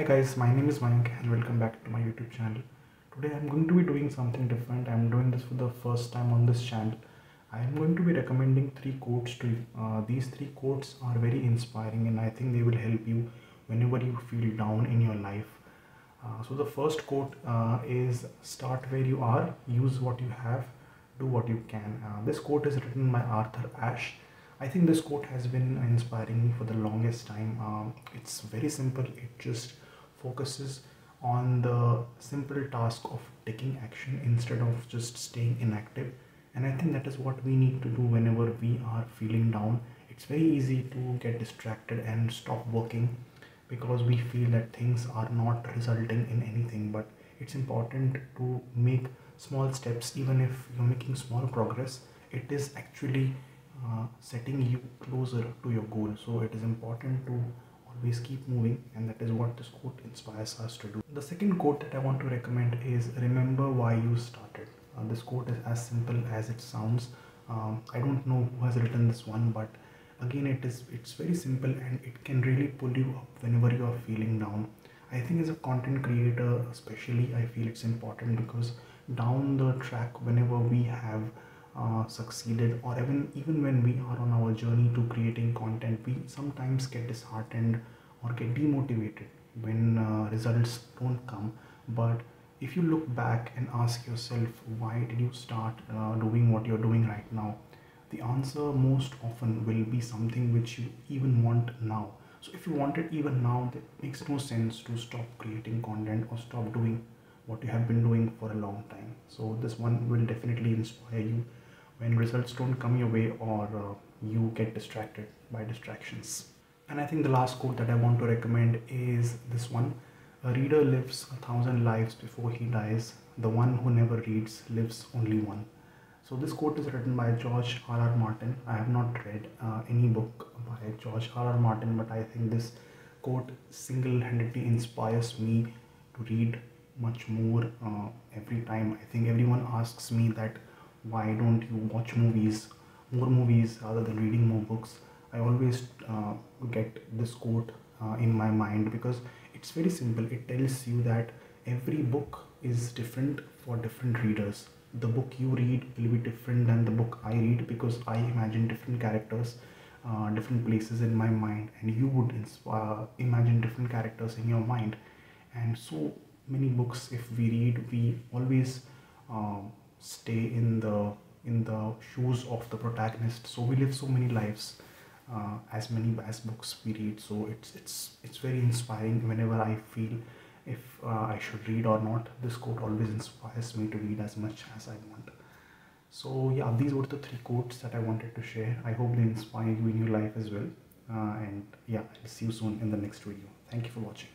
Hi guys, my name is Mayank and welcome back to my YouTube channel. Today I'm going to be doing something different. I'm doing this for the first time on this channel. I'm going to be recommending three quotes to you. These three quotes are very inspiring and I think they will help you whenever you feel down in your life. So the first quote is start where you are, use what you have, do what you can. This quote is written by Arthur Ashe. I think this quote has been inspiring me for the longest time. It's very simple. It just focuses on the simple task of taking action instead of just staying inactive. And I think that is what we need to do whenever we are feeling down. It's very easy to get distracted and stop working because we feel that things are not resulting in anything. But it's important to make small steps. Even if you're making small progress, it is actually setting you closer to your goal. So it is important to always keep moving, and that is what this quote inspires us to do. The second quote that I want to recommend is remember why you started. This quote is as simple as it sounds. I don't know who has written this one, but again it's very simple and it can really pull you up whenever you are feeling down. I think as a content creator especially, I feel it's important because down the track whenever we have succeeded, or even when we are on our journey to creating content, we sometimes get disheartened or get demotivated when results don't come. But if you look back and ask yourself, why did you start doing what you're doing right now, the answer most often will be something which you even want now. So if you want it even now, it makes no sense to stop creating content or stop doing what you have been doing for a long time. So this one will definitely inspire you when results don't come your way, or you get distracted by distractions. And I think the last quote that I want to recommend is this one. A reader lives 1,000 lives before he dies. The one who never reads lives only one. So this quote is written by George R.R. Martin. I have not read any book by George R.R. Martin, but I think this quote single-handedly inspires me to read much more every time. I think everyone asks me that, why don't you watch more movies rather than reading more books? I always get this quote in my mind because it's very simple. It tells you that every book is different for different readers. The book you read will be different than the book I read because I imagine different characters, different places in my mind, and you would imagine different characters in your mind. And so many books, if we read, we always stay in the shoes of the protagonist. So we live so many lives, as many as books we read. So it's very inspiring whenever I feel if I should read or not. This quote always inspires me to read as much as I want. So yeah, these were the three quotes that I wanted to share. I hope they inspire you in your life as well. And yeah, I'll see you soon in the next video. Thank you for watching.